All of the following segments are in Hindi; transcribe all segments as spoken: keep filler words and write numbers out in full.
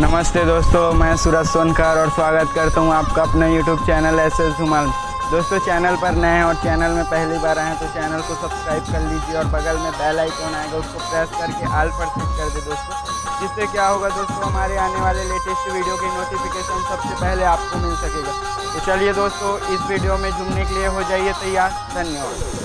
नमस्ते दोस्तों, मैं सूरज सोनकर और स्वागत करता हूं आपका अपने YouTube channel S S Dhumal. दोस्तों, चैनल पर नए हैं और चैनल में पहली बार आए हैं तो चैनल को सब्सक्राइब कर लीजिए और बगल में बेल आइकॉन आएगा उसको प्रेस करके ऑल पर सेट कर दे दोस्तों। जिससे क्या होगा दोस्तों, हमारे आने वाले लेटेस्ट वीडियो की नोटिफिकेशन सबसे पहले आपको मिल सकेगा। तो चलिए दोस्तों, इस वीडियो में जुड़ने के लिए हो जाइए तैयार। धन्यवाद।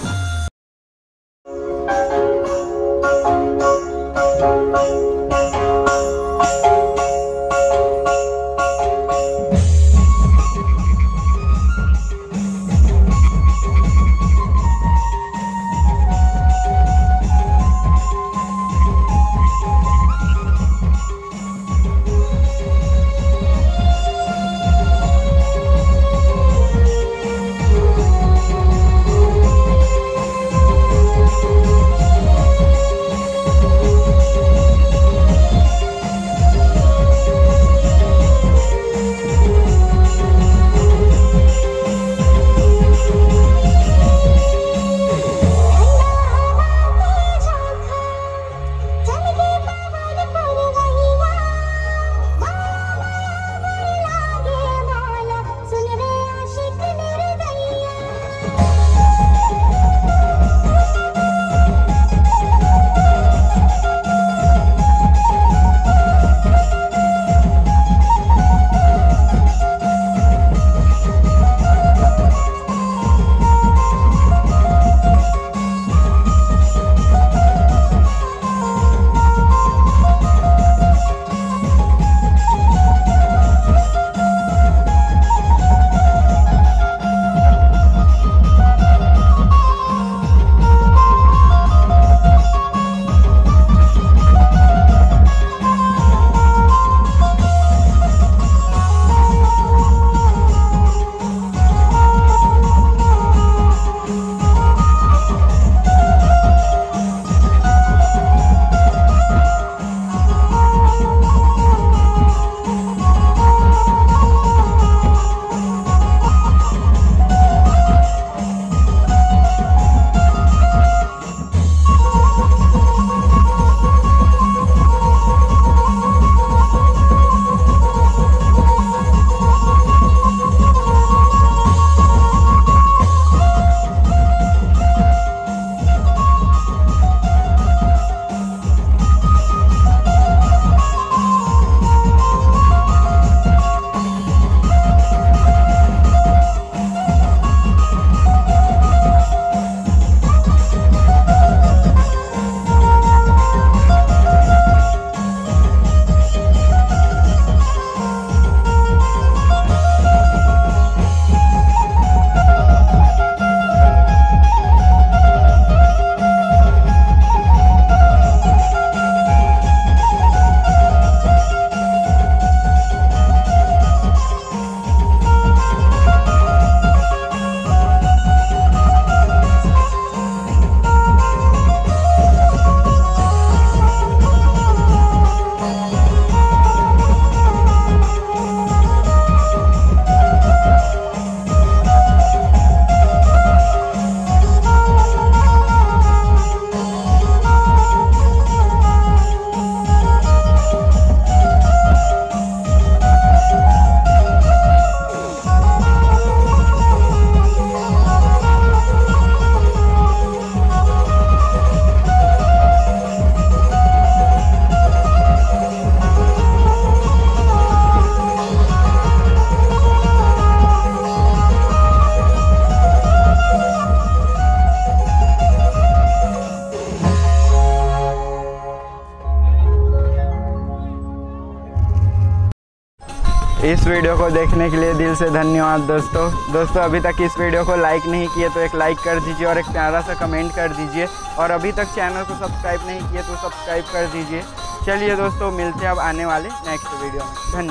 इस वीडियो को देखने के लिए दिल से धन्यवाद दोस्तों। दोस्तों अभी तक इस वीडियो को लाइक नहीं किए तो एक लाइक कर दीजिए और एक प्यारा सा कमेंट कर दीजिए, और अभी तक चैनल को सब्सक्राइब नहीं किए तो सब्सक्राइब कर दीजिए। चलिए दोस्तों, मिलते हैं अब आने वाले नेक्स्ट वीडियो में।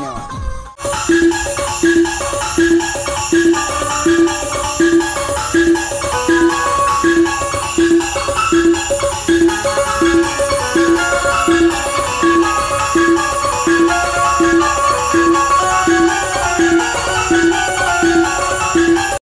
धन्यवाद।